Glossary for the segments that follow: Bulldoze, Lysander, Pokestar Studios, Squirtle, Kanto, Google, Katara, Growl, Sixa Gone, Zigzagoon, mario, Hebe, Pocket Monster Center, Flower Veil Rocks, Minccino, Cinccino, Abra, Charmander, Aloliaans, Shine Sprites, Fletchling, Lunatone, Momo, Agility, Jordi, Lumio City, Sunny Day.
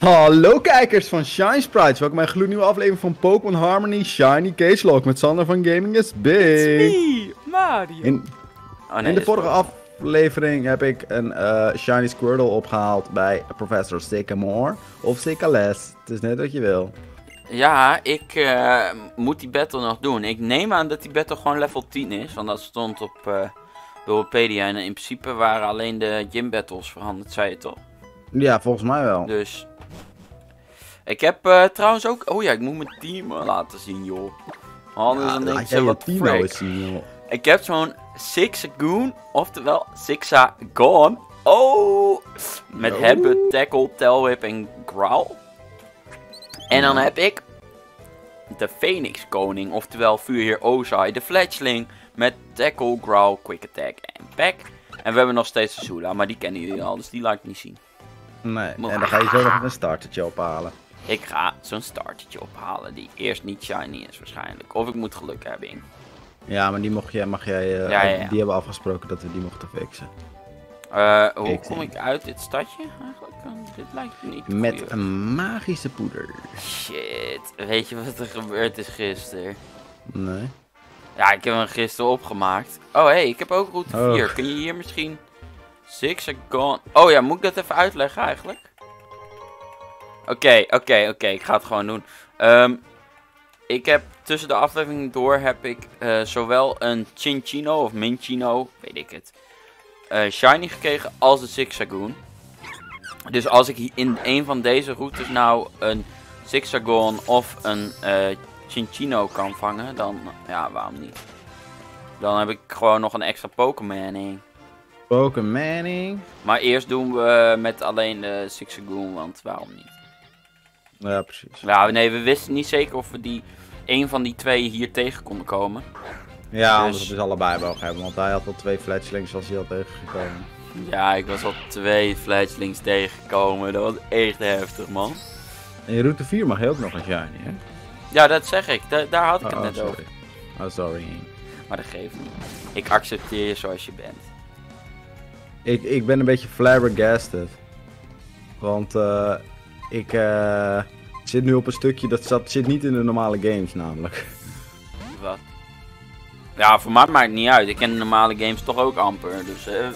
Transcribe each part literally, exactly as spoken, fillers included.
Hallo kijkers van Shine Sprites, welkom bij een gloednieuwe aflevering van Pokémon Harmony Shiny Cage Lock met Sander van Gaming is Big. It's me, Mario. In, oh, nee, in de vorige aflevering heb ik een uh, Shiny Squirtle opgehaald bij Professor Sycamore of Sixa Gone. Het is net wat je wil. Ja, ik uh, moet die battle nog doen. Ik neem aan dat die battle gewoon level tien is, want dat stond op uh, Wikipedia. En in principe waren alleen de gym battles veranderd, zei je toch? Ja, volgens mij wel. Dus... Ik heb uh, trouwens ook... Oh ja, ik moet mijn team laten zien, joh. Anders ja, dan denk ik zo wat frick. Zien, joh. Ik heb zo'n Sixa Goon, oftewel Sixa Gone. Oh! Met oh. Hebe, Tackle, Tailwhip en Growl. En dan heb ik de Phoenix Koning, oftewel Vuurheer Ozai, de Fletchling met Tackle, Growl, Quick Attack en Pack. En we hebben nog steeds Azula, maar die kennen jullie al, dus die laat ik niet zien. Nee, maar... en dan ga je zo nog een startertje ophalen. Ik ga zo'n startertje ophalen die eerst niet shiny is waarschijnlijk. Of ik moet geluk hebben in. Ja, maar die mag jij, mag jij uh, ja, ja, ja. die hebben afgesproken dat we die mochten fixen. Uh, hoe Kijk kom in. ik uit dit stadje eigenlijk? Want dit lijkt me niet Met goeie. een magische poeder. Shit, weet je wat er gebeurd is gisteren? Nee. Ja, ik heb hem gisteren opgemaakt. Oh hé, hey, ik heb ook route vier. Oh. Kun je hier misschien... Sixa Gone... Oh ja, moet ik dat even uitleggen eigenlijk? Oké, okay, oké, okay, oké. Okay. Ik ga het gewoon doen. Um, ik heb tussen de afleveringen door heb ik uh, zowel een Cinccino of Minccino, weet ik het, uh, shiny gekregen als de Zigzagoon. Dus als ik in een van deze routes nou een Sixa Gone of een uh, Cinccino kan vangen, dan... Ja, waarom niet? Dan heb ik gewoon nog een extra Pokémon in. Pokémoning. Maar eerst doen we met alleen de Zigzagoon, want waarom niet? Ja, precies. Nou, nee, we wisten niet zeker of we die een van die twee hier tegen konden komen. Ja, dus... anders is allebei mogen hebben, want hij had al twee Fletchlings als hij al tegengekomen. Ja, ik was al twee Fletchlings tegengekomen. Dat was echt heftig, man. En je route vier mag je ook nog een shiny, hè? Ja, dat zeg ik. Da daar had ik oh, het net oh, sorry. over. Oh, sorry. Maar dat geeft niet. Ik accepteer je zoals je bent. Ik, ik ben een beetje flabbergasted. Want uh, ik uh, zit nu op een stukje dat zat, zit niet in de normale games namelijk. Wat? Ja, voor mij maakt het niet uit. Ik ken de normale games toch ook amper. Dus uh,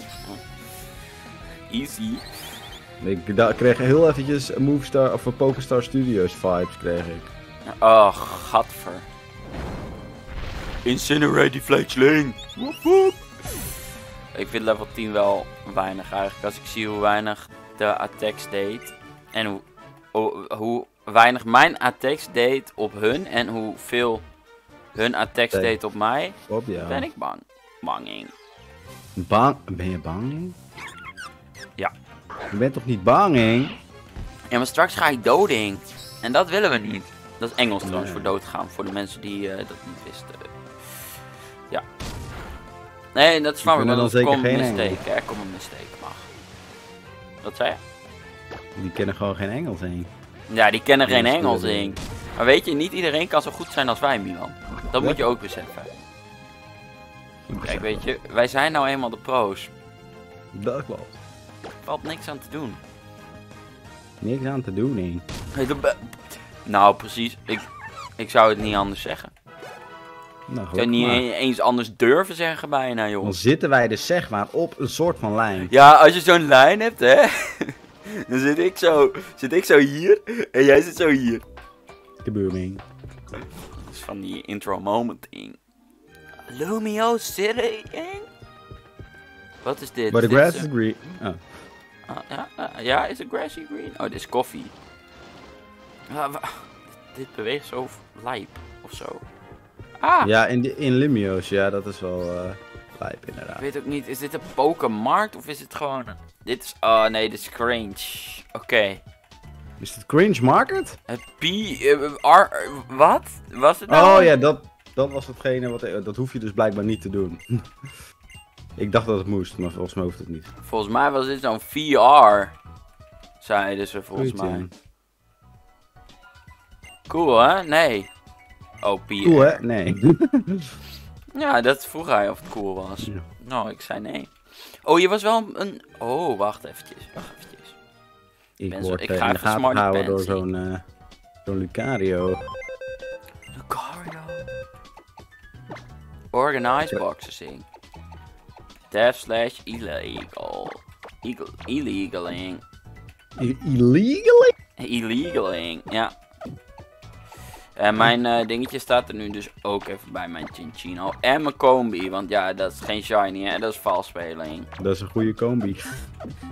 easy. Ik da kreeg heel eventjes Movestar of Pokestar Studios vibes kreeg ik. Oh, gadver. Incinerate die Fletchling. Woep woep. Ik vind level tien wel weinig eigenlijk. Als ik zie hoe weinig de attacks deed. En hoe, hoe, hoe weinig mijn attacks deed op hun. En hoeveel hun attacks hey. deed op mij. Op jou. Ben ik bang. Banging. Bang? Ben je banging? Ja. Je bent toch niet banging? Ja, maar straks ga ik doding. En dat willen we niet. Dat is Engels trouwens nee. voor doodgaan. Voor de mensen die uh, dat niet wisten. Ja. Nee, dat is waar we dan zeker geen mistake. Er komt een mistake, mag. Wat zei je? Die kennen gewoon geen Engels in. Ja, die kennen geen Engels in. Maar weet je, niet iedereen kan zo goed zijn als wij, Milan. Dat moet je ook beseffen. Kijk, weet je, wij zijn nou eenmaal de pro's. Dat klopt. Er valt niks aan te doen. Niks aan te doen, nee. Nou, precies. Ik, ik zou het niet anders zeggen. Nou, ik zou niet maar. eens anders durven zeggen bijna, joh. Dan zitten wij dus zeg maar op een soort van lijn. Ja, als je zo'n lijn hebt, hè. Dan zit ik zo, zit ik zo hier en jij zit zo hier. De booming. Dat is van die intro moment ding. Lumio City. Wat is dit? But the grass is green. Oh. Ah, ja, ah, ja, is het grassy green? Oh, dit is koffie. Ah, dit beweegt zo lijp of zo. Ah. Ja, in, de, in Lumio's, ja, dat is wel uh, lijp inderdaad. Ik weet ook niet, is dit een Pokémarkt of is het gewoon... Dit is... Oh nee, dit is cringe. Oké. Okay. Is het cringe market? Het P... Uh, R... Wat? Was het nou? Oh ja, dat, dat was hetgene wat... Dat hoef je dus blijkbaar niet te doen. Ik dacht dat het moest, maar volgens mij hoeft het niet. Volgens mij was dit zo'n V R. Zeiden ze volgens Goed, mij. Cool hè? Nee. Oh, cool, hè? Nee. Ja, dat vroeg hij of het cool was. Nou, ik zei nee. Oh, je was wel een... Oh, wacht eventjes. Wacht eventjes. Ik ben word zo, ik uh, ga in de gaten gehouden door zo'n uh, zo'n Lucario. Lucario. Organize boxing. Death slash illegal. Eagle, illegaling. I illegaling? Illegaling, ja. En uh, mijn uh, dingetje staat er nu dus ook even bij, mijn Cinccino. En mijn combi, want ja, dat is geen shiny, hè? Dat is valsspeling. Dat is een goede combi.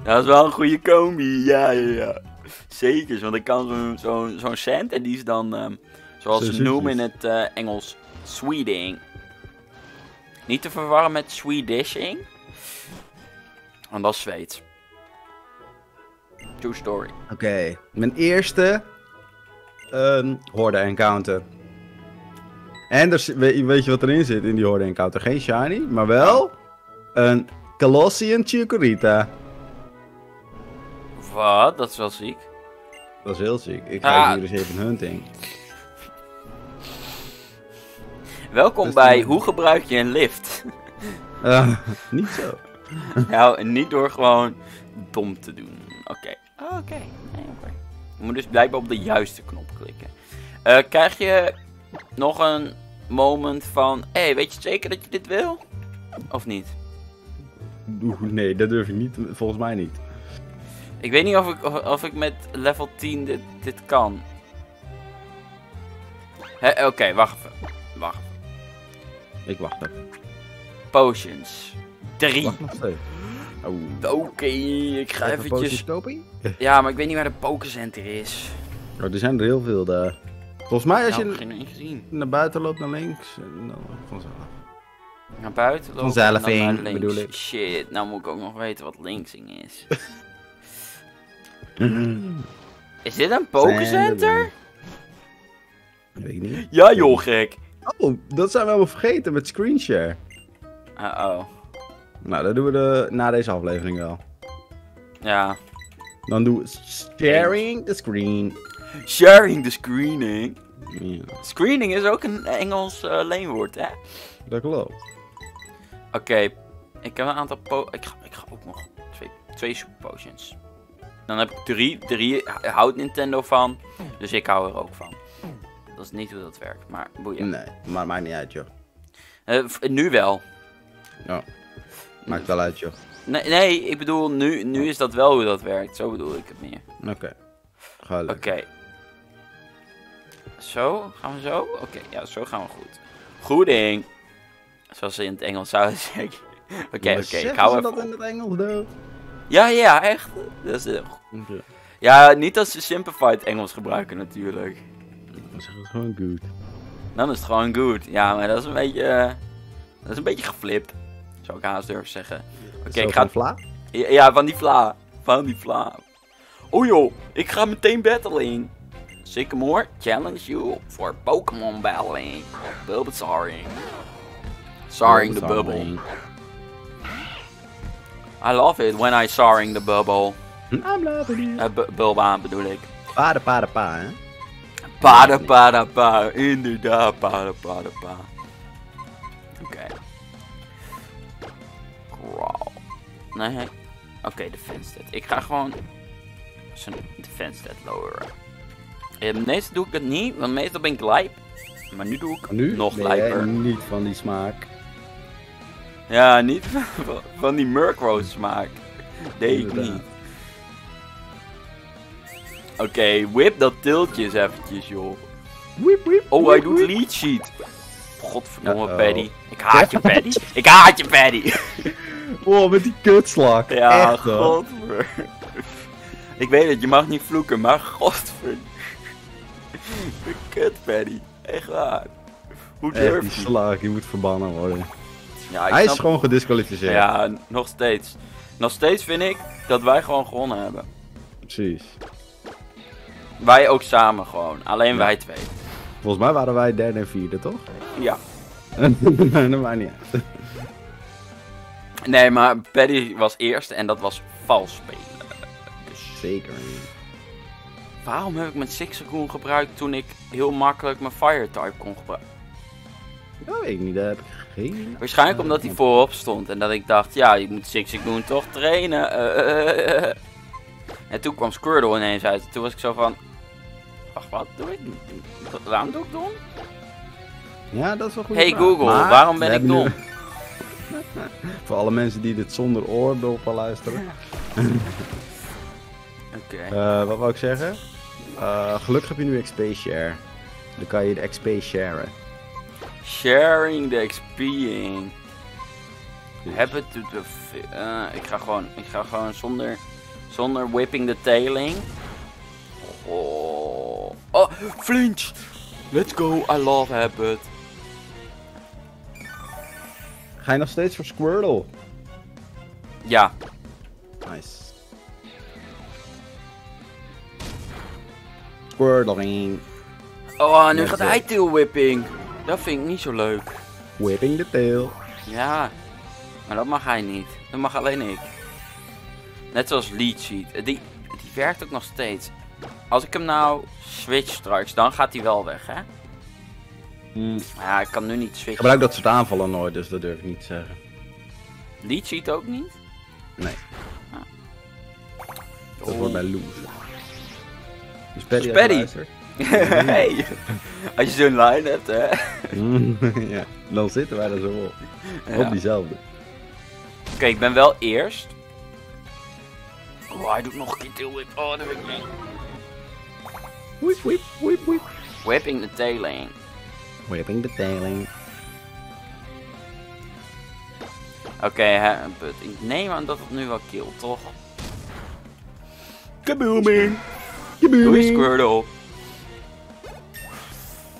Dat is wel een goede combi, ja, ja, ja. Zeker, want ik kan zo'n zo, zo cent en die is dan, um, zoals ze noemen in het uh, Engels, sweeting. Niet te verwarren met Swedishing. Want dat is Zweeds. True story. Oké, okay. Mijn eerste... Um, horde encounter. En er, weet, weet je wat erin zit in die horde encounter? Geen shiny, maar wel een Colossian Chikorita. Wat? Dat is wel ziek. Dat is heel ziek. Ik ga ah. hier eens even hunting. Welkom dus bij die... hoe gebruik je een lift? uh, niet zo. Nou, niet door gewoon dom te doen. Oké. Okay. Oké. Okay. Nee, okay. Je moet dus blijkbaar op de juiste knop klikken. Uh, krijg je nog een moment van... Hé, hey, weet je zeker dat je dit wil? Of niet? Nee, dat durf ik niet. Volgens mij niet. Ik weet niet of ik, of, of ik met level tien dit, dit kan. Oké, okay, wacht even. Wacht even. Ik wacht even. Potions. drie. Oké, okay, ik ga even eventjes... Ja, maar ik weet niet waar de Pokécenter is. Oh, er zijn er heel veel daar. Volgens mij als nou, je naar buiten loopt naar links, dan vanzelf. Naar buiten loopt en dan naar links. Bedoel ik. Shit, nou moet ik ook nog weten wat linksing is. Is dit een Pokécenter? Weet ik niet. Ja joh, gek. Oh, dat zijn we helemaal vergeten met screenshare. Uh-oh. Nou, dat doen we de, na deze aflevering wel. Ja. Dan doen we sharing the screen. Sharing the screening. Yeah. Screening is ook een Engels uh, leenwoord, hè? Dat klopt. Oké, okay. Ik heb een aantal po... Ik ga, ik ga ook nog twee, twee super potions. Dan heb ik drie. Drie houdt Nintendo van. Dus ik hou er ook van. Dat is niet hoe dat werkt, maar boeien. Nee, maar maakt niet uit, joh. Uh, nu wel. Oh. Maakt wel uit, joh. Nee, nee, ik bedoel, nu, nu is dat wel hoe dat werkt. Zo bedoel ik het meer. Oké. Okay. Gelukkig. Oké. Okay. Zo? Gaan we zo? Oké, okay, ja, zo gaan we goed. Goeding. Zoals ze in het Engels zouden zeggen. Oké, okay, oké. Okay, gaan we dat in het Engels doen? Ja, ja, echt. Dat is heel goed. Ja, niet als ze simplified Engels gebruiken, natuurlijk. Dan is het gewoon goed. Dan is het gewoon goed. Ja, maar dat is een beetje... Uh, dat is een beetje geflipt. Zou ik haast durven zeggen. Oké, okay, ik ga... Vla? Ja, ja, van die vla. Van die vla. Oh joh, ik ga meteen battling. Sycamore, challenge you for Pokémon battling. Bulbasaring. Saring the bubble. I love it when I saring the bubble. I'm loving it. Uh, Bulba bedoel ik. Pada pada pa, hè? Pada pada pa, inderdaad. Pada pada pa. Oké. Okay. Wow. Nee. Oké, okay, defense stat. Ik ga gewoon zijn defense stat loweren. En meestal doe ik het niet, want meestal ben ik lijp. Maar nu doe ik nu nog lijper. Niet van die smaak. Ja, niet van, van die Murkrow smaak. Deed ik niet. Oké, okay, whip dat tiltje eens eventjes, joh. Whip, whip, oh, hij doet lead sheet. Godverdomme, uh-oh. Paddy. Ik haat je, Paddy. Ik haat je, Paddy. Oh, met die kutslak. Ja, echt, godver. Ik weet het, je mag niet vloeken, maar godver. De kut, Paddy. Echt waar. Hoe durf je? Die slag, die moet verbannen worden. Ja, ik Hij snap... is gewoon gedisqualificeerd. Ja, nog steeds. Nog steeds vind ik dat wij gewoon gewonnen hebben. Precies. Wij ook samen gewoon. Alleen ja. Wij twee. Volgens mij waren wij derde en vierde, toch? Ja. Dat maakt niet uit. Nee, maar Paddy was eerste en dat was vals spelen. Dus... Zeker. Waarom heb ik mijn Sixa Goon gebruikt toen ik heel makkelijk mijn Fire-type kon gebruiken? Ja, weet ik niet. Dat heb ik geen... Waarschijnlijk omdat hij voorop stond en dat ik dacht, ja, je moet Sixa Goon toch trainen. Uh, uh, uh. En toen kwam Squirtle ineens uit. En toen was ik zo van... Wacht, wat doe ik? Waarom doe ik dom? Ja, dat is wel goed. Hey vraag. Google, maar waarom ben ik dom? Nu... Voor alle mensen die dit zonder oordoppen luisteren. Oké. Okay. Uh, wat wou ik zeggen? Uh, gelukkig heb je nu X P share. Dan kan je de X P sharen. Sharing the X P'ing. Dus. Heb het... Uh, ik, ga gewoon, ik ga gewoon zonder... Zonder whipping the tailing. Oh, oh flinch! Let's go, I love Habit. Ga je nog steeds voor Squirtle? Ja. Nice. Squirtle. Oh, nu gaat hij tail whipping. Dat vind ik niet zo leuk. Whipping the tail. Ja. Maar dat mag hij niet. Dat mag alleen ik. Net zoals Lead Sheet. Die, die werkt ook nog steeds. Als ik hem nou switch straks, dan gaat hij wel weg, hè? Mm. Ja, ik kan nu niet switchen. Ik gebruik dat soort aanvallen nooit, dus dat durf ik niet te zeggen. Lead Sheet ook niet? Nee. Ah. Dat oh. wordt bij loser. Dus Paddy. Paddy. Hey, als je zo'n line hebt, hè? Ja, dan zitten wij er zo op. Ja. Op diezelfde. Oké, okay, ik ben wel eerst. Oh, hij doet nog een keer tail whip. Oh, dat weet ik niet. Whip, whip, whip, whip. Whipping the tailing. Whipping the tailing. Oké, okay, ik neem aan dat het nu wel kill, toch? Kabooming. Kabooming. Doei, Squirtle.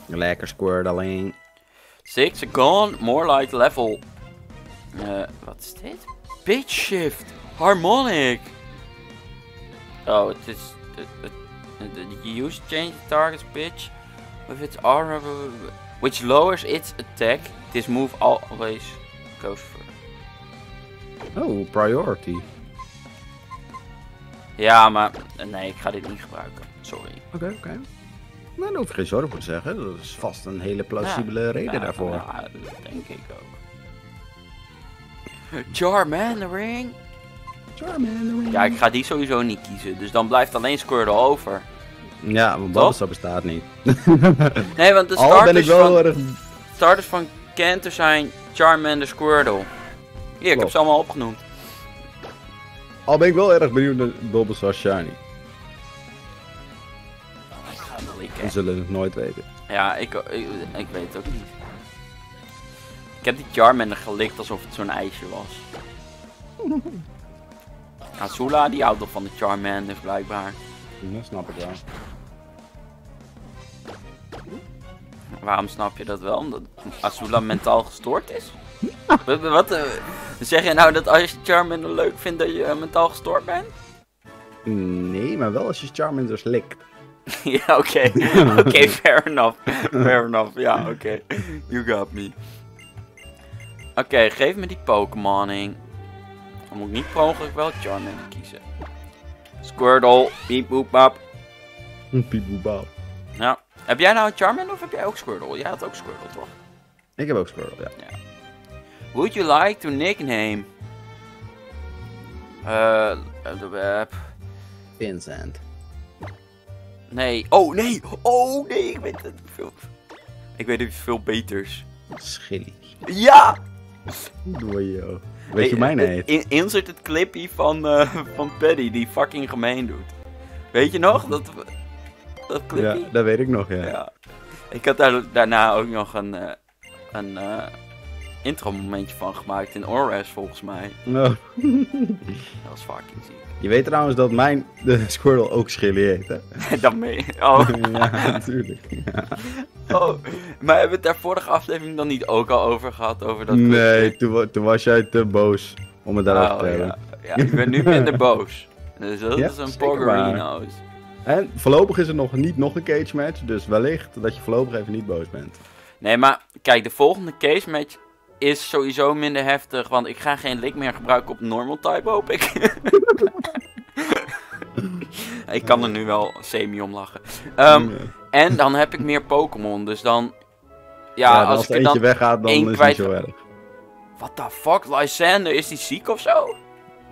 Lekker Squirtling. Sixa Gone, more like level. Uh, wat is dit? Pitch shift. Harmonic. Oh, het is... You use change the target's pitch with its aura, which lowers its attack. This move always goes for. Oh, priority. Ja, maar... Nee, ik ga dit niet gebruiken. Sorry. Oké, okay, oké. Okay. Nou, daar hoef ik geen zorgen voor te zeggen. Dat is vast een hele plausibele ja, reden ja, daarvoor. Ja, dat denk ik ook. Charmandering. Ja, ik ga die sowieso niet kiezen, dus dan blijft alleen Squirtle over. Ja, want Bulbasaur bestaat niet. Nee, want de starters oh, van, erg... starters van Kanto zijn Charmander, Squirtle. Hier, ik Klopt. heb ze allemaal opgenoemd. Al ben ik wel erg benieuwd naar Bulbasaur Shiny. We zullen het nooit weten. Ja, ik, ik, ik weet het ook niet. Ik heb die Charmander gelikt alsof het zo'n ijsje was. Azula, die houdt van de Charmander blijkbaar. Dat snap ik wel. Waarom snap je dat wel? Omdat Azula mentaal gestoord is? Wat, wat uh, zeg je nou dat als je Charmander leuk vindt dat je uh, mentaal gestoord bent? Nee, maar wel als je Charmander slikt. Ja, oké. Oké, okay, fair enough. Fair enough, ja, oké. Okay. You got me. Oké, okay, geef me die Pokémoning. Dan moet ik niet per ongeluk wel Charmander kiezen. Squirtle, piep boep bap. Piep boep bap. Nou, heb jij nou een Charmander of heb jij ook Squirtle? Jij had ook Squirtle, toch? Ik heb ook Squirtle, ja. ja. Would you like to nickname? Uh, de web. Vincent. Nee, oh nee, oh nee, ik weet het veel. Ik weet het veel beters. Schilly. Ja! Doe je. Weet je mijn heet? In, insert het clipje van, uh, van Paddy die fucking gemeen doet. Weet je nog? Dat, dat clipje? Ja, dat weet ik nog, ja. ja. Ik had daar, daarna ook nog een, uh, een uh, intro momentje van gemaakt in Orres volgens mij. Oh. Dat was fucking ziek. Je weet trouwens dat mijn de Squirtle ook Schilly heet, hè? Dat meen je? Oh. Ja, natuurlijk. Ja. Oh, maar hebben we het daar vorige aflevering dan niet ook al over gehad? Over dat nee, toen, toen was jij te boos om het daarover oh, te hebben. Ja. ja, ik ben nu minder boos. Dus dat ja, is een Poggerino's. En voorlopig is er nog niet nog een cage match, dus wellicht dat je voorlopig even niet boos bent. Nee, maar kijk, de volgende cage match is sowieso minder heftig, want ik ga geen lick meer gebruiken op normal type, hoop ik. Ik kan er nu wel semi om lachen. Um, ja. En dan heb ik meer Pokémon, dus dan... Ja, ja als, als ik er dan eentje weggaat, dan is het kwijt... niet zo erg. What the fuck, Lysander, is die ziek of zo?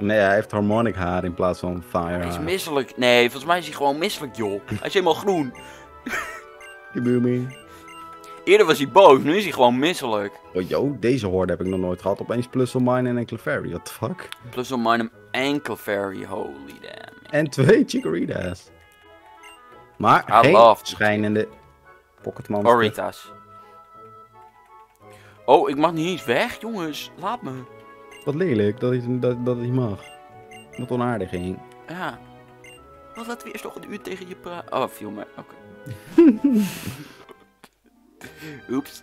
Nee, hij heeft harmonic haar in plaats van fire haar. Hij is misselijk. Nee, volgens mij is hij gewoon misselijk, joh. Hij is helemaal groen. Eerder was hij boos, nu is hij gewoon misselijk. Oh, yo, deze hoorde heb ik nog nooit gehad. Opeens plus on mine en een Clefairy, what the fuck? Plus on mine en Clefairy, holy damn. En twee Chikoritas. Maar I geen schijnende Pocket Monster. Oritas. Oh, ik mag niet eens weg, jongens. Laat me. Wat lelijk dat hij dat, dat mag. Wat onaardiging. Ja. Wat laten we eerst nog een uur tegen je praten? Oh, viel me. Oké. Okay. Oeps.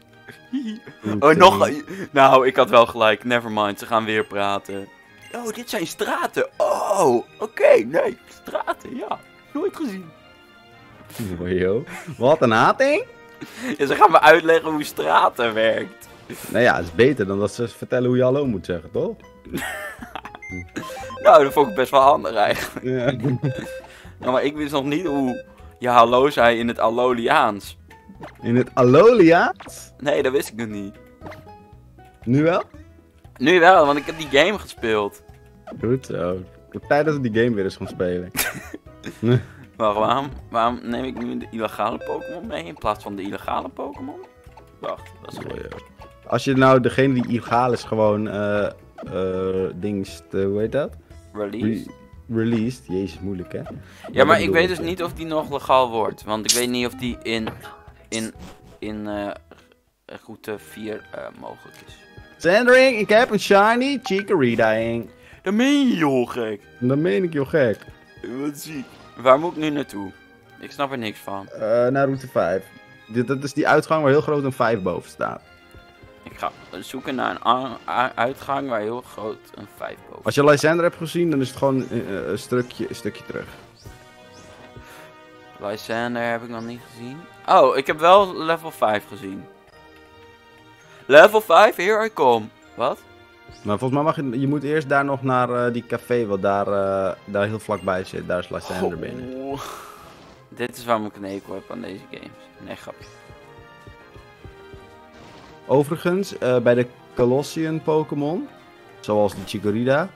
Oh, nog. Nou, ik had wel gelijk. Nevermind, ze gaan weer praten. Oh, dit zijn straten. Oh, oké. Okay. Nee, straten, ja. Nooit gezien. Yo, wat een hating. Ja, ze gaan me uitleggen hoe straten werkt. Nou ja, het is beter dan dat ze vertellen hoe je hallo moet zeggen, toch? Nou, dat vond ik best wel handig eigenlijk. Ja. Nou, maar ik wist nog niet hoe je hallo zei in het Aloliaans. In het Aloliaans? Nee, dat wist ik nog niet. Nu wel? Nu wel, want ik heb die game gespeeld. Goed zo. Ik heb tijd dat we die game weer eens gaan spelen. Wacht, waarom, waarom neem ik nu de illegale Pokémon mee in plaats van de illegale Pokémon? Wacht, dat is goed. Als je nou degene die illegaal is gewoon uh, uh, dings, uh, hoe heet dat? Released. Re released, jezus moeilijk hè. Ja, maar ik weet dus niet of die nog legaal wordt, want ik weet niet of die in in in uh, route vier uh, mogelijk is. Sandering, ik heb een shiny Chikorita. Dat meen je joh gek. Dat meen ik joh gek. Wat ziek. Waar moet ik nu naartoe? Ik snap er niks van. Uh, naar route vijf. Dit, dat is die uitgang waar heel groot een vijf boven staat. Ik ga zoeken naar een uitgang waar heel groot een vijf boven staat. Als je Lysander hebt gezien, dan is het gewoon uh, een, stukje, een stukje terug. Lysander heb ik nog niet gezien. Oh, ik heb wel level vijf gezien. Level vijf, here I come. Wat? Maar volgens mij mag je, je moet eerst daar nog naar uh, die café wat daar, uh, daar heel vlakbij zit. Daar is Lysander oh. binnen. Dit is waar mijn knekel heb aan deze games. Nee, grapje. Overigens, uh, bij de Colossian Pokémon, zoals de Chikorita,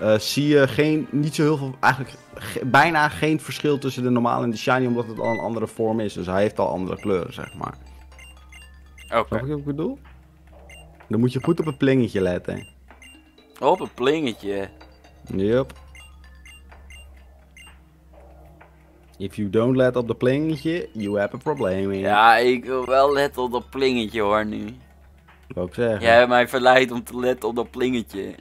uh, zie je geen, niet zo heel veel, eigenlijk ge, bijna geen verschil tussen de normale en de shiny, omdat het al een andere vorm is. Dus hij heeft al andere kleuren, zeg maar. Oké. Okay. Snap je wat ik bedoel? Dan moet je goed op het plingetje letten. Op een plingetje? Yup. If you don't let op de plingetje, you have a problem. Yeah. Ja, ik wil wel letten op dat plingetje hoor nu. Dat wou ik zeggen. Jij hebt mij verleid om te letten op dat plingetje.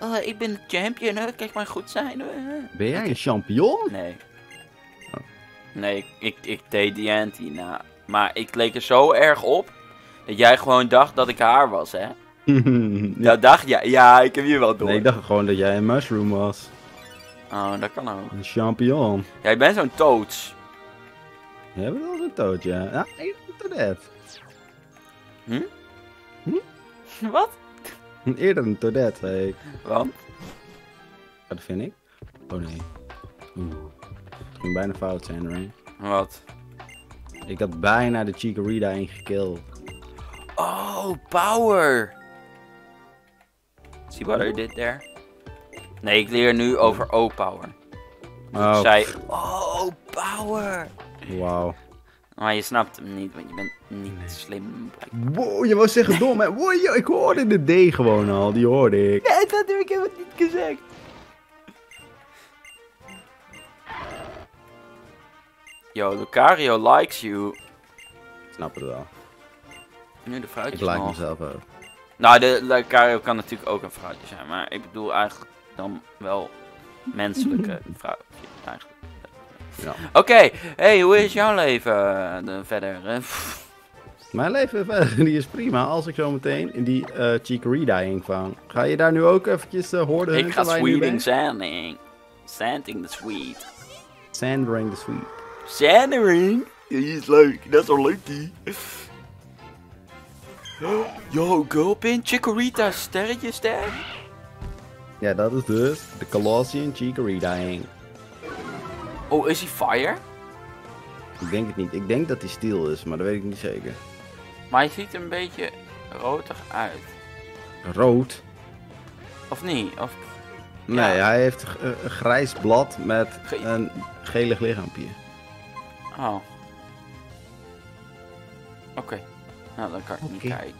Oh, ik ben de champion, hè? Kijk maar goed zijn. Hè? Ben jij okay. een champion? Nee. Oh. Nee, ik, ik, ik deed die anti na. Maar ik leek er zo erg op, dat jij gewoon dacht dat ik haar was, hè? Ja, dacht jij? Ja, ik heb je wel door. Nee, ik dacht gewoon dat jij een mushroom was. Oh, dat kan ook. Een champignon. Jij ja, bent zo'n toads. Jij bent wel zo'n toad, ja. Ja, ik doe dat. Hm? Hm? Wat? Eerder een toadet, zei ik. Want? Ja, dat vind ik. Oh nee. Oeh. Het ging bijna fout zijn, right? Wat? Ik had bijna de Chikorita ingekild. Oh, power! See what I did there? Nee, ik leer nu over O-power. Oh. Zij... Oh, power! Wauw. Maar je snapt hem niet, want je bent niet nee. slim. Wow, je wou zeggen dom, hè? Wow, yo, ik hoorde de D gewoon al, die hoorde ik. Nee, dat heb ik helemaal niet gezegd. Yo, Lucario likes you. Ik snap het wel. Nu de fruitjes ik like nog. mezelf ook. Nou, de Lucario kan natuurlijk ook een fruitje zijn, maar ik bedoel eigenlijk... Dan wel menselijke vrouw. Eigenlijk. Ja. Oké, okay. Hey, hoe is jouw leven uh, verder? Uh, Mijn leven verder die is prima. Als ik zo meteen in die uh, Chikorita invang. Ga je daar nu ook eventjes uh, hoorden? Ik ga sweeting sanding. Sanding the sweet. Sandering the sweet. Sandering? Die is leuk. Dat is wel leuk die. Yo, girlpin, Chikorita, sterretje ster. Ja, dat is dus de Colossian Chikorita. Oh, is hij fire? Ik denk het niet. Ik denk dat hij steel is, maar dat weet ik niet zeker. Maar hij ziet een beetje roodig uit. Rood? Of niet? Of... Nee, ja. Hij heeft een grijs blad met Ge een gelig lichaampje. Oh. Oké. Okay. Nou, dan kan ik okay. niet kijken.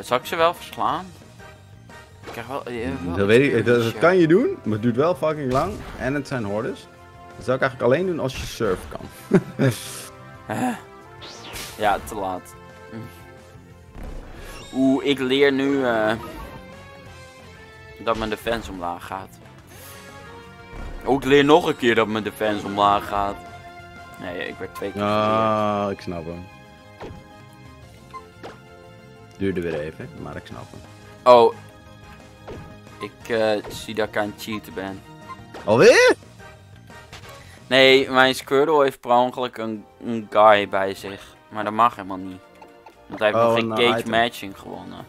Zal ik ze wel verslaan? Ik krijg wel... wel dat weet ik, dat, dat kan je doen, maar het duurt wel fucking lang. En het zijn hordes. Dat zou ik eigenlijk alleen doen als je surf kan. Ja, te laat. Oeh, ik leer nu uh, dat mijn defense omlaag gaat. Ook leer nog een keer dat mijn defense omlaag gaat. Nee, ik werd twee keer. Ah, oh, ik snap hem. Duurde weer even, maar ik snap hem. Oh, ik uh, zie dat ik aan het cheaten ben. Alweer? Nee, mijn Squirtle heeft per ongeluk een, een guy bij zich. Maar dat mag helemaal niet. Want hij heeft oh, nog geen nou, cage matching gewonnen.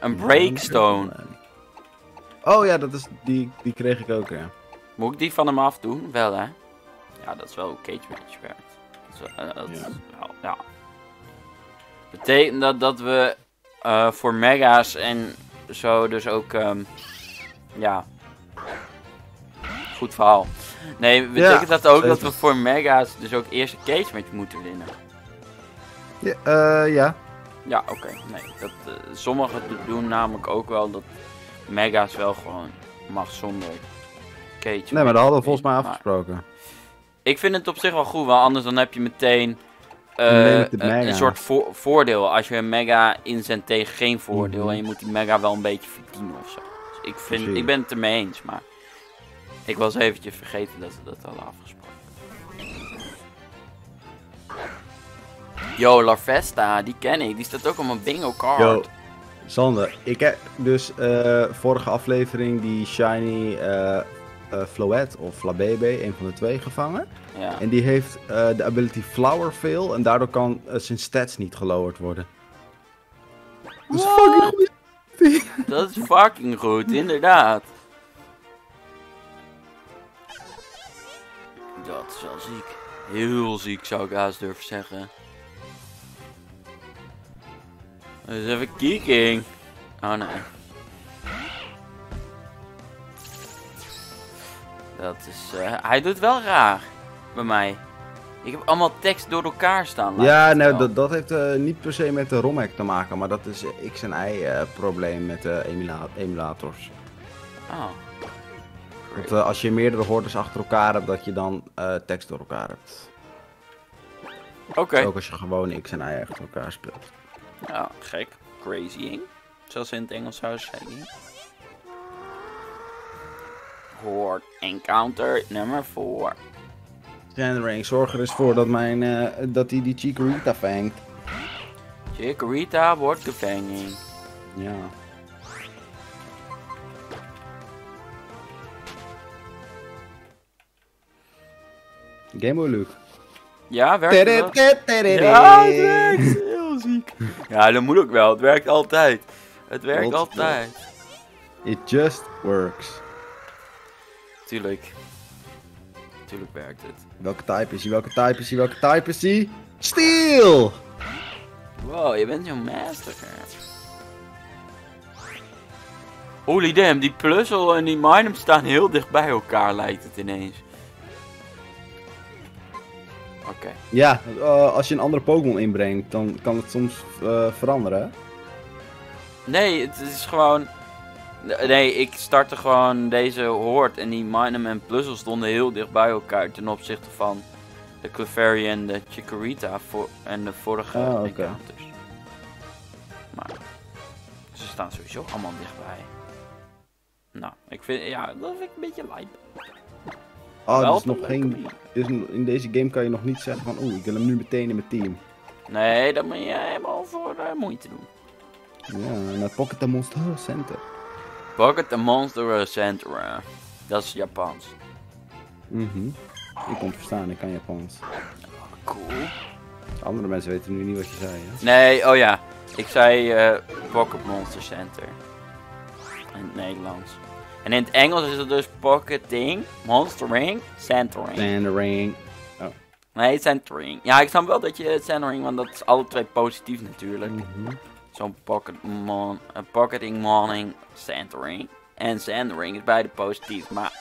Een breakstone. Oh ja, dat is, die, die kreeg ik ook, ja. Moet ik die van hem af doen? Wel, hè? Ja, dat is wel hoe cage match werkt. Dat is, uh, dat ja. Is wel, ja. Betekent dat dat we uh, voor mega's en zo dus ook, um, ja, goed verhaal. Nee, betekent ja, dat ook dat we voor mega's dus ook eerst een cage match moeten winnen? Ja, uh, ja. Ja, oké. Okay. Nee, dat, uh, sommigen doen namelijk ook wel dat mega's wel gewoon mag zonder cage match. Nee, maar dat hadden we volgens mij afgesproken. Maar ik vind het op zich wel goed, want anders dan heb je meteen... Uh, een, een soort vo voordeel. Als je een mega inzet tegen geen voordeel. Mm-hmm. En je moet die mega wel een beetje verdienen ofzo. Dus ik, vind, ik ben het ermee eens. Maar ik was eventjes vergeten dat we dat hadden afgesproken. Yo, Larvesta. Die ken ik. Die staat ook op mijn bingo card. Yo, Sander. Ik heb dus uh, vorige aflevering die shiny... Uh, Uh, Floette of Flabébé, een van de twee, gevangen. Ja. En die heeft uh, de ability Flower veel en daardoor kan uh, zijn stats niet gelowerd worden. Dat is fucking goed. Dat is fucking goed, inderdaad. Dat is wel ziek. Heel ziek, zou ik haast durven zeggen. Dat is even kicking. Oh nee. Dat is, uh, hij doet wel raar bij mij. Ik heb allemaal tekst door elkaar staan. Ja, nou, dat, dat heeft uh, niet per se met de ROM-hack te maken, maar dat is uh, X en Y uh, probleem met uh, emula emulators. Oh. Want uh, als je meerdere hordes achter elkaar hebt, dat je dan uh, tekst door elkaar hebt. Oké. Okay. Ook als je gewoon X en Y achter elkaar speelt. Ja, gek. Crazying. Zoals ze in het Engels zouden zeggen. Hoort encounter nummer vier. Sandering, zorg er eens voor dat mijn uh, dat hij die Chikorita vangt. Chikorita wordt gevangen. Ja. Gameboy Luke. Ja, werkt het wel. Ja, het werkt. Heel ziek. Ja, dat moet ook wel. Het werkt altijd. Het werkt Not altijd. It just works. Tuurlijk. Tuurlijk werkt het. Welke type is hij? Welke type is hij? Welke type is hij? Steel! Wow, je bent zo'n master. Holy damn, die puzzel en die minem staan heel dicht bij elkaar, lijkt het ineens. Oké. Okay. Ja, uh, als je een andere Pokémon inbrengt, dan kan het soms uh, veranderen. Nee, het is gewoon... Nee, ik startte gewoon deze horde en die Minecraft en Puzzel stonden heel dicht bij elkaar ten opzichte van de Clefairy en de Chikorita en de vorige oh, okay. encounters. Maar ze staan sowieso allemaal dichtbij. Nou, ik vind, ja, dat vind ik een beetje light. Oh, wel, dus nog geen, dus in deze game kan je nog niet zeggen van oeh, ik wil hem nu meteen in mijn team. Nee, dat moet je helemaal voor uh, moeite doen. Ja, naar Pocket Monster Center. Pocket Monster Center. Dat is Japans. Mhm. Ik kon het verstaan, ik kan Japans. Cool. Andere mensen weten nu niet wat je zei, hè? Nee, oh ja. Ik zei uh, Pocket Monster Center. In het Nederlands. En in het Engels is het dus Pocketing, Monstering, Centering. Centering. Oh. Nee, Centering. Ja, ik snap wel dat je Centering, want dat is alle twee positief natuurlijk. Mm-hmm. Zo'n Pocket Mon Pocketing Morning Sandering. En Sandering is beide positief, maar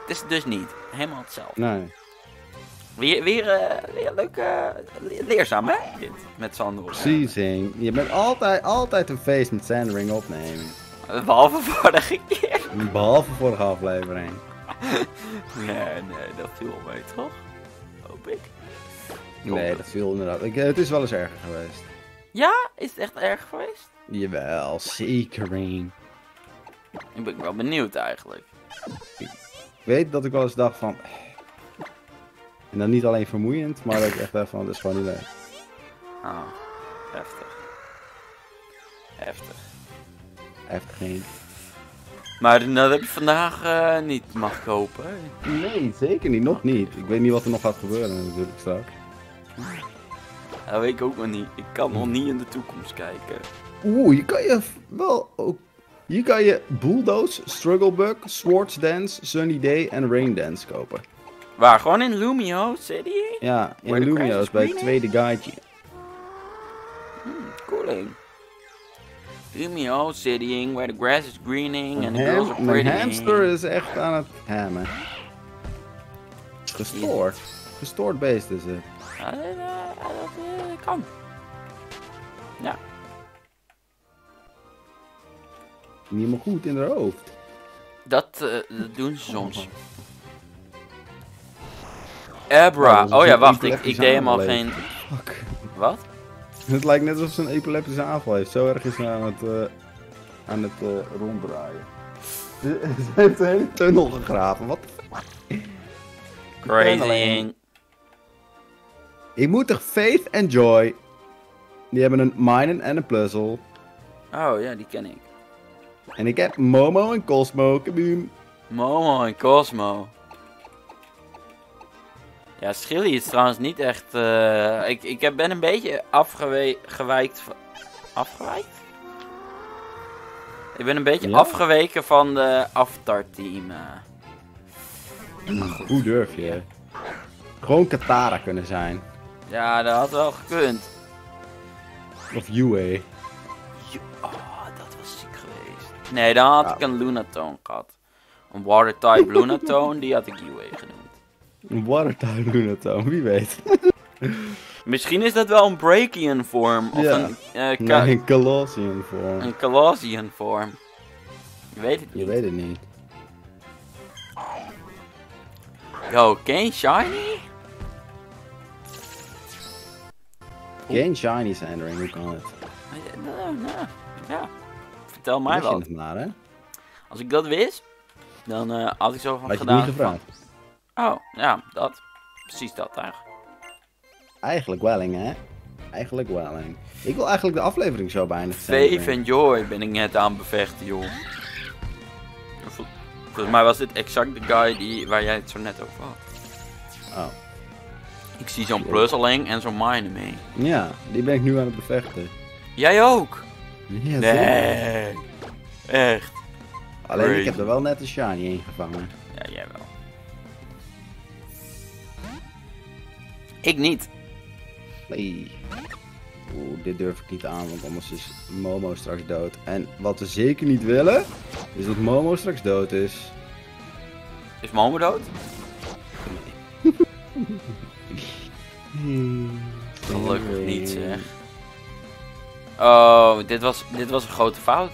het is dus niet helemaal hetzelfde. Nee. Weer, weer, uh, weer leuk, uh, leerzaam hè, dit, met Sander. Precies, Henk. Je bent altijd, altijd een feest met Sandering opnemen. Behalve vorige keer. Behalve vorige aflevering. Nee, nee, dat viel al mee, toch? Hoop ik. Komt nee, dat viel inderdaad. Ik, het is wel eens erger geweest. Ja? Is het echt erg geweest? Jawel, zeker. Ik ben wel benieuwd eigenlijk. Ik weet dat ik wel eens dacht van... En dan niet alleen vermoeiend, maar dat ik echt dacht van, dat is gewoon niet leuk. Ah, oh, heftig. Heftig. Heftig geen. Maar dat heb je vandaag uh, niet mag kopen. Nee, zeker niet. Nog niet. Ik weet niet wat er nog gaat gebeuren natuurlijk straks. Dat weet ik ook nog niet. Ik kan nog niet in de toekomst kijken. Oeh, je kan je wel ook... Hier kan je Bulldoze, Strugglebug, Swords Dance, Sunny Day en Rain Dance kopen. Waar? Gewoon in Lumio City? Ja, in Lumio's bij het tweede guidje. Hmm, cooling. Lumio Citying, where the grass is greening and the girls are pretty. Mijn hamster is echt aan het hammen. Gestoord. Yeah. Gestoord beest is het. Ja, dat, uh, dat uh, kan. Ja. Niet helemaal goed in haar hoofd. Dat, uh, dat doen ze soms. Abra. Oh, oh ja, wacht. Ik, ik deed helemaal geen... Fuck. Wat? Het lijkt net alsof ze een epileptische aanval heeft. Zo erg is ze aan het, uh, aan het uh, ronddraaien. Ze, ze heeft een hele tunnel gegraven. Wat de fuck? Crazy. Ik moet toch Faith en Joy. Die hebben een Minen en een Puzzle. Oh ja, die ken ik. En ik heb Momo en Cosmo. Kaboom. Momo en Cosmo. Ja, Schilly is trouwens niet echt... Uh, ik, ik ben een beetje afgewijkt... Afgewijkt? Ik ben een beetje ja. afgeweken van de Avatar-team. Uh. Hoe durf je? Gewoon Katara kunnen zijn. Ja, dat had wel gekund. Of U A. Oh, dat was ziek geweest. Nee, dan had ja. ik een Lunatone gehad. Een Water-type Lunatone, die had ik U A genoemd. Een Watertown Lunatone, wie weet. Misschien is dat wel een Brachian vorm. Of ja. een, uh, nee, een Colossian vorm. Een Colossian vorm. Je weet het niet. Je weet het niet. Yo, geen shiny? Geen shiny Sandering, hoe kan het? Ja, vertel mij dat wat. Maar, hè? Als ik dat wist, dan uh, had ik zo van had gedaan. Je niet gevraagd? Oh, ja, dat. Precies dat eigenlijk. Eigenlijk welling, hè? Eigenlijk welling. Ik wil eigenlijk de aflevering zo bijna zijn. Faith and Joy ben ik net aan bevechten, joh. Vol Volgens mij was dit exact de guy die, waar jij het zo net over had. Oh. Ik zie zo'n Plusseling en zo'n Mine mee. Ja, die ben ik nu aan het bevechten. Jij ook? Ja, nee. Echt. Alleen Great. Ik heb er wel net een shiny in gevangen. Ja, jij wel. Ik niet. Nee. Oeh, dit durf ik niet aan, want anders is Momo straks dood. En wat we zeker niet willen, is dat Momo straks dood is. Is Momo dood? Nee. hmm, Gelukkig niet, zeg. Oh, dit was, dit was een grote fout.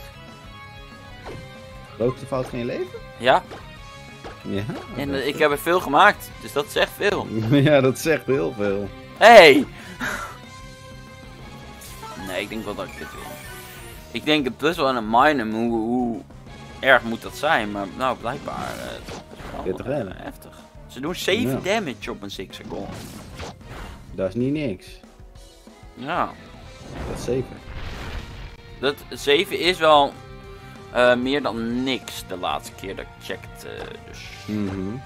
Grote fout van je leven? Ja. Ja, en uh, ik heb er veel gemaakt, dus dat zegt veel. Ja, dat zegt heel veel. Hey! Nee, ik denk wel dat ik dit wil. Ik denk het plus wel aan een mine, hoe, hoe erg moet dat zijn, maar nou blijkbaar. Uh, het is wel uh, heftig. Ze doen zeven ja. damage op een Sixa Gone. Dat is niet niks. Ja. Dat is zeven. Dat zeven is wel. Uh, meer dan niks de laatste keer dat ik checkt, uh, dus... Mm-hmm.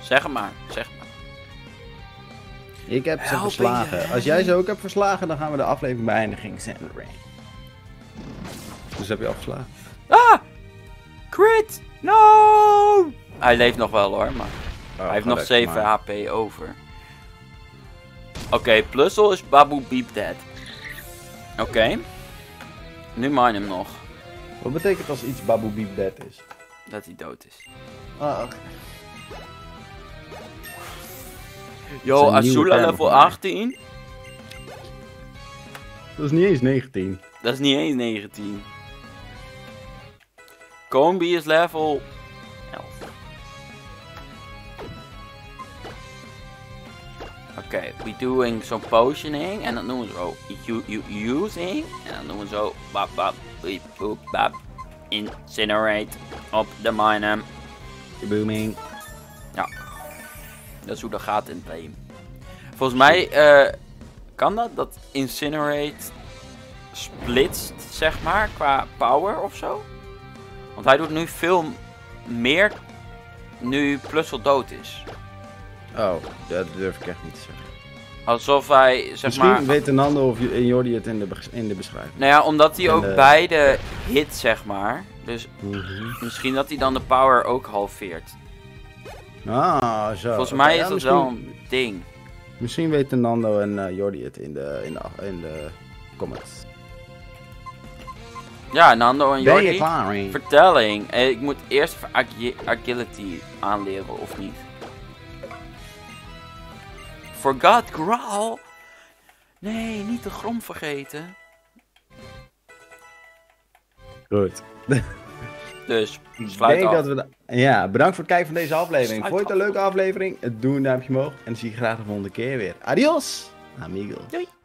Zeg het maar, zeg het maar. Ik heb ze verslagen. Als jij ze ook hebt verslagen, dan gaan we de aflevering beëindigen. Dus heb je al verslagen. Ah! Crit! No! Hij leeft nog wel hoor, maar... Oh, hij heeft nog zeven H P over. Oké, okay, Plusle is Babu Beep Dead. Oké. Okay. Nu mine hem nog. Wat betekent als iets Babu Beep Dead is? Dat hij dood is. Ah, oké. Okay. Yo, Azula level achttien. Dat is niet eens negentien. Dat is niet eens negentien. Combi is level elf. Oké, okay, we doing some potioning en dat noemen we zo u u using en dat noemen we zo bap bap beep boop bap incinerate op de mine. Booming. Ja, dat is hoe dat gaat in het game. Volgens mij uh, kan dat dat incinerate splitst, zeg maar, qua power of zo. Want hij doet nu veel meer nu Plusle dood is. Oh, dat durf ik echt niet te zeggen. Alsof hij, zeg Misschien maar... Misschien weten Nando of Jordi het in de, in de beschrijving. Nou ja, omdat hij in ook de... beide hit, zeg maar. Dus mm-hmm. misschien dat hij dan de power ook halveert. Ah, zo. Volgens mij is ja, dat misschien... wel een ding. Misschien weten Nando en uh, Jordi het in de, in, de, in de comments. Ja, Nando en Jordi. Vertelling. Ik moet eerst voor ag agility aanleren, of niet? Forgot Growl? Nee, niet de grom vergeten. Goed. Dus, sluit denk af. Dat we da ja, bedankt voor het kijken van deze aflevering. Sluit Vond je het een leuke aflevering? Doe een duimpje omhoog en zie je graag de volgende keer weer. Adios, amigo. Doei.